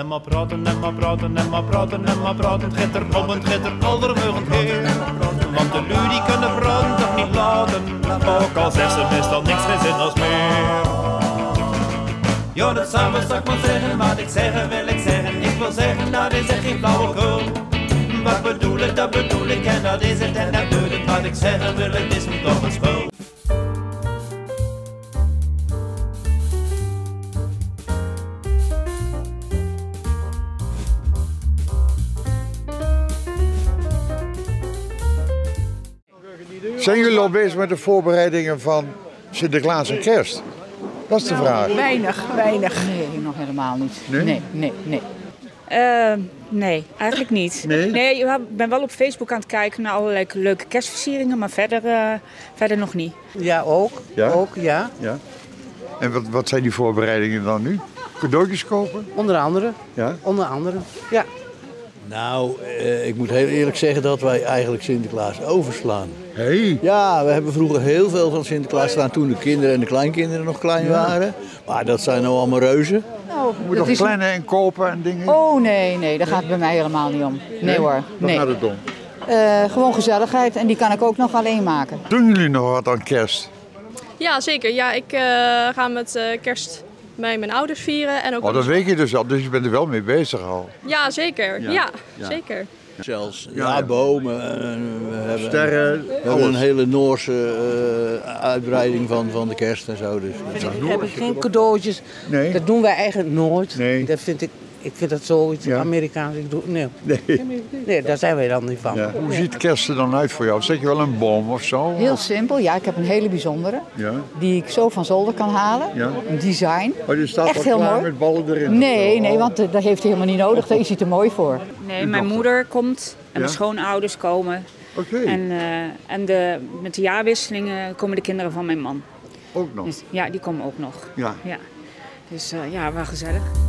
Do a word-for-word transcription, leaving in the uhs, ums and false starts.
En maar praten, en maar praten, en maar praten, en maar praten. Het gitter, bobbend gitter, aldermeugend heer. Want de lui die kunnen praten toch niet laten. Ook al zegt ze meestal niks, geen zin als meer. Ja, dat s'avonds zal ik maar zeggen, wat ik zeggen wil ik zeggen. Ik wil zeggen, dat is echt geen flauwekul. Wat bedoel ik, dat bedoel ik, en dat is het en dat doet het. Wat ik zeggen wil ik, is niet op een spul. Zijn jullie al bezig met de voorbereidingen van Sinterklaas en Kerst? Dat is de vraag. Weinig, weinig. Nee, nog helemaal niet. Nee? Nee, nee, nee. Uh, nee, eigenlijk niet. Nee? Nee, ik ben wel op Facebook aan het kijken naar allerlei leuke kerstversieringen, maar verder, uh, verder nog niet. Ja, ook. Ja? Ook, ja. Ja. En wat, wat zijn die voorbereidingen dan nu? Cadeautjes kopen? Onder andere. Ja? Onder andere, ja. Nou, eh, ik moet heel eerlijk zeggen dat wij eigenlijk Sinterklaas overslaan. Hey. Ja, we hebben vroeger heel veel van Sinterklaas staan toen de kinderen en de kleinkinderen nog klein ja. waren. Maar dat zijn nou allemaal reuzen. Nou, je moet toch is... plannen en kopen en dingen? Oh nee, nee, dat gaat nee. bij mij helemaal niet om. Nee, nee? hoor. Dat nee. gaat het om? Uh, gewoon gezelligheid en die kan ik ook nog alleen maken. Doen jullie nog wat aan kerst? Ja, zeker. Ja, ik uh, ga met uh, kerst... bij mijn ouders vieren en ook... Oh, dat weet je dus al, dus je bent er wel mee bezig al. Ja, zeker. Ja, ja, ja. zeker. Zelfs, ja, ja bomen. We hebben, Sterren. We hebben een hele Noorse uh, uitbreiding van, van de kerst en zo. Dus. We hebben geen cadeautjes. Nee. Dat doen wij eigenlijk nooit. Nee. Dat vind ik, ik vind dat zoiets ja. Amerikaans. Ik doe, nee. Nee. nee, daar zijn wij dan niet van. Ja. Hoe ziet kerst er dan uit voor jou? Zet je wel een boom of zo? Heel simpel, ja. Ik heb een hele bijzondere. Ja. Die ik zo van zolder kan halen. Ja. Een design. Maar die staat echt heel mooi. Met ballen erin? Nee, nee, want uh, dat heeft hij helemaal niet nodig. Daar is hij te mooi voor. Nee, mijn moeder komt en ja? mijn schoonouders komen. Oké. Okay. En, uh, en de, met de jaarwisselingen komen de kinderen van mijn man. Ook nog? Dus, ja, die komen ook nog. Ja. Ja. Dus uh, ja, wel gezellig.